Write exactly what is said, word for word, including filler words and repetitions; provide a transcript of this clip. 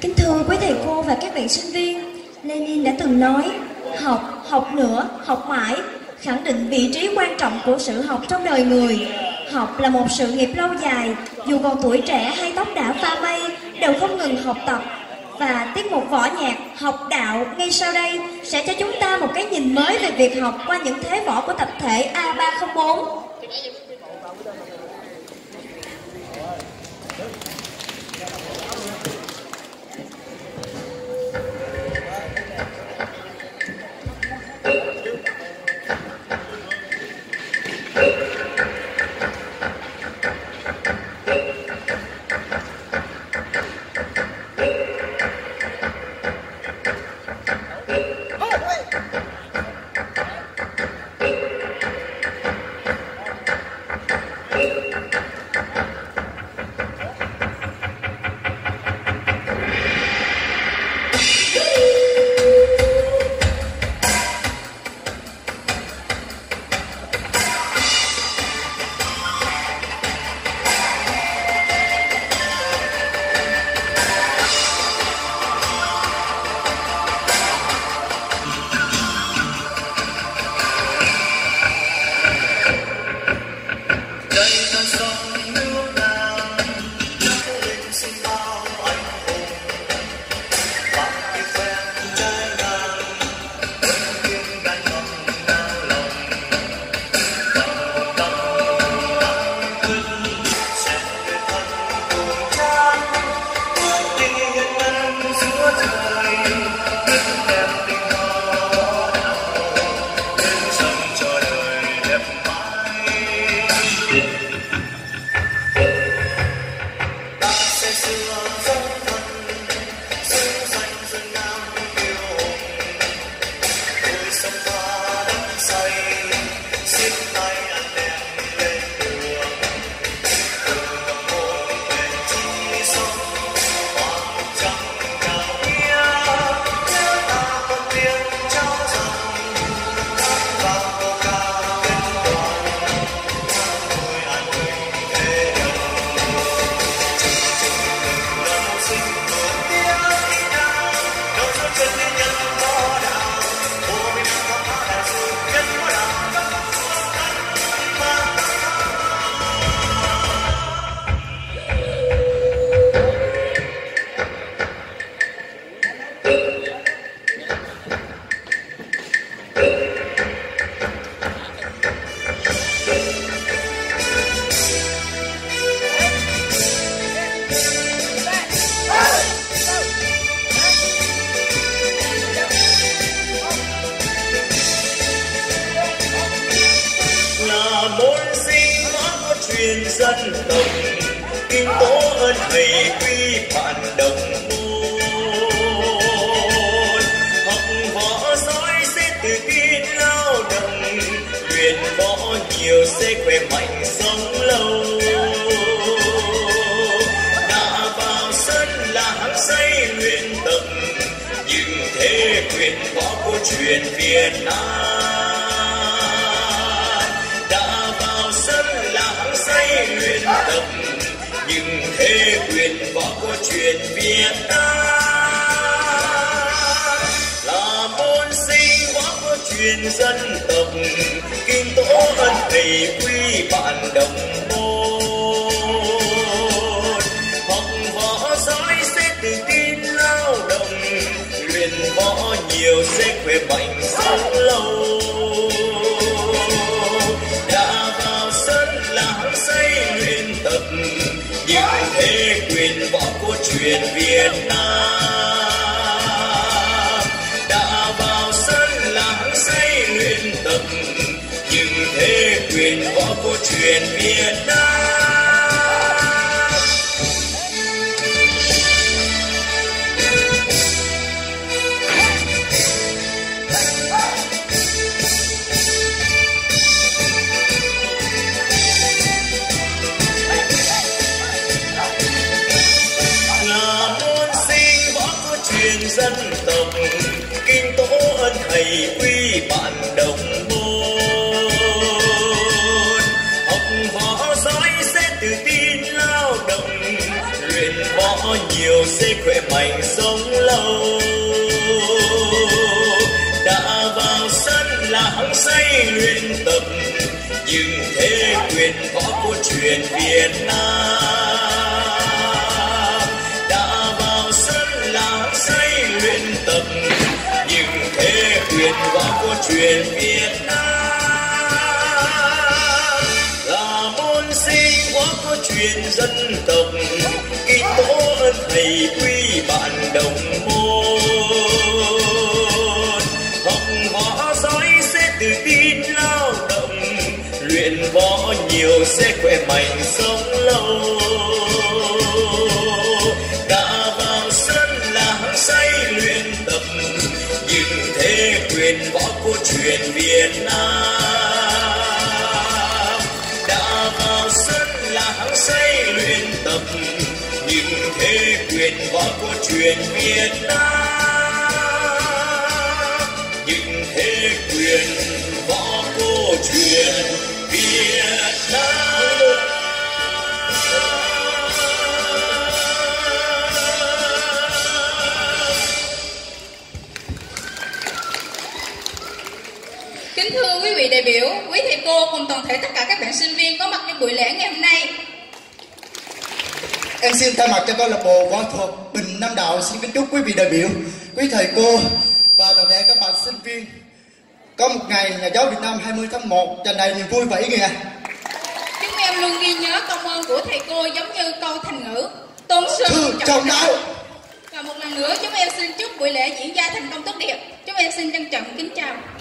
Kính thưa quý thầy cô và các bạn sinh viên, Lenin đã từng nói, học, học nữa, học mãi, khẳng định vị trí quan trọng của sự học trong đời người. Học là một sự nghiệp lâu dài, dù còn tuổi trẻ hay tóc đã pha mây, đều không ngừng học tập. Và tiết mục võ nhạc học đạo ngay sau đây sẽ cho chúng ta một cái nhìn mới về việc học qua những thế võ của tập thể A ba không bốn. Nhiều xin khỏe mạnh sống lâu. Đã vào sân là hăng say luyện tập, nhưng thế quyền võ của truyền Việt Nam. Đã vào sân là hăng say luyện tập, nhưng thế quyền võ của truyền Việt Nam. Là môn sinh võ của truyền dân tộc, kinh tổ ơn thầy quy bạn đồng môn. Học võ giỏi sẽ tự tin lao động, luyện võ nhiều sẽ khỏe mạnh sống lâu. Đã vào sân là hăng say luyện tập, nhưng thế quyền võ của truyền Việt Nam. Đã vào sân là hăng say luyện tập, nhưng thế quyền võ của truyền Việt Nam. Nhưng thế quyền võ của truyền Việt Nam. Kính thưa quý vị đại biểu, quý thầy cô cùng toàn thể tất cả các bạn sinh viên có mặt trong buổi lễ ngày hôm nay, em xin thay mặt cho câu lạc bộ Võ thuật Bình Nam Đạo xin kính chúc quý vị đại biểu, quý thầy cô và toàn thể các bạn sinh viên có một ngày Nhà giáo Việt Nam hai mươi tháng một tràn đầy niềm vui và ý nghĩa. Chúng em luôn ghi nhớ công ơn của thầy cô giống như câu thành ngữ tôn sư trọng đạo. Và một lần nữa chúng em xin chúc buổi lễ diễn ra thành công tốt đẹp. Chúng em xin trân trọng kính chào.